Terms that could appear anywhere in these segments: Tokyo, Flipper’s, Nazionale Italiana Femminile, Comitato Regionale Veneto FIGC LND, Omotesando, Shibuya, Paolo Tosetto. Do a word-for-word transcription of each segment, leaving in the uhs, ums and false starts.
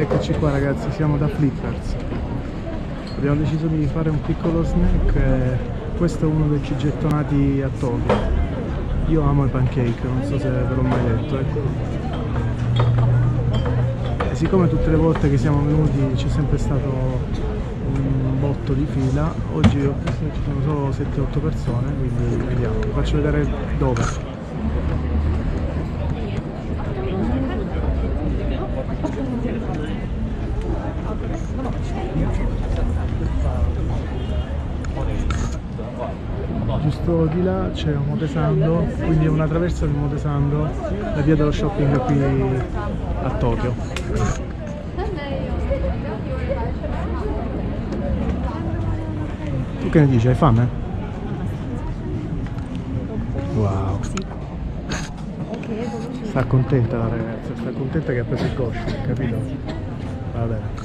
Eccoci qua ragazzi, siamo da Flippers. Abbiamo deciso di fare un piccolo snack e questo è uno dei gettonati a Tokyo. Io amo i pancake, non so se ve l'ho mai detto, ecco. E siccome tutte le volte che siamo venuti c'è sempre stato un botto di fila, oggi ho visto che ci sono solo sette otto persone, quindi vediamo, vi faccio vedere dove. Giusto di là c'è Omotesando, quindi è una traversa di Omotesando, la via dello shopping qui a Tokyo. Tu che ne dici? Hai fame? Wow! Sta contenta la ragazza, sta contenta che ha preso il coscio, capito? Va bene.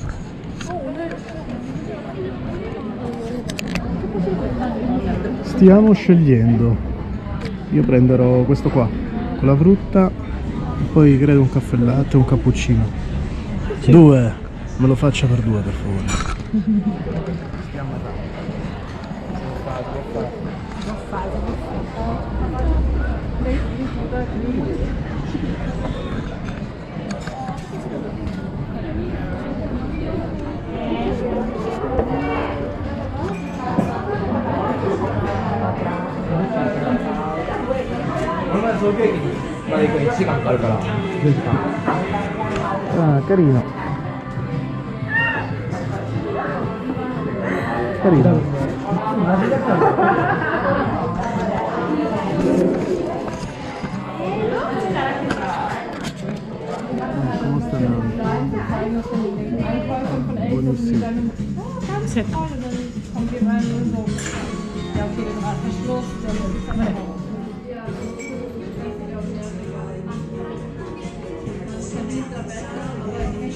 Stiamo scegliendo. Io prenderò questo qua con la frutta e poi credo un caffè latte o un cappuccino. Sì. Due, me lo faccia per due per favore. Stiamo Ah, carino. Carino. Come stanno? Buonissimo.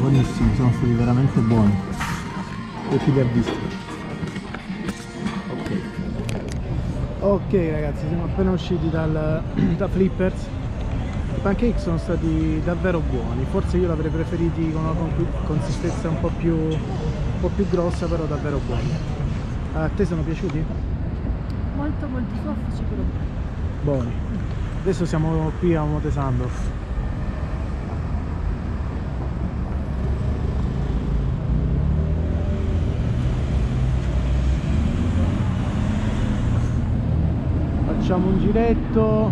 Buonissimi, sono stati veramente buoni. E chi li ha visti? Ok. Ok ragazzi, siamo appena usciti dal, da Flippers. I pancake sono stati davvero buoni, forse io l'avrei preferiti con una consistenza un po' più, un po' più grossa, però davvero buoni. A te sono piaciuti? Molto molto soffici però. Buoni. Adesso siamo qui a Omotesando. Facciamo un giretto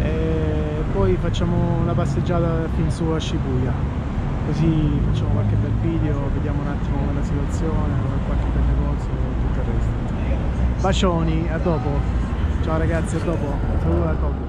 e poi facciamo una passeggiata fin su a Shibuya, così facciamo qualche bel video, vediamo un attimo la situazione, qualche bel negozio e tutto il resto. Bacioni, a dopo. Ciao ragazzi, a dopo. Saluto da Tokyo.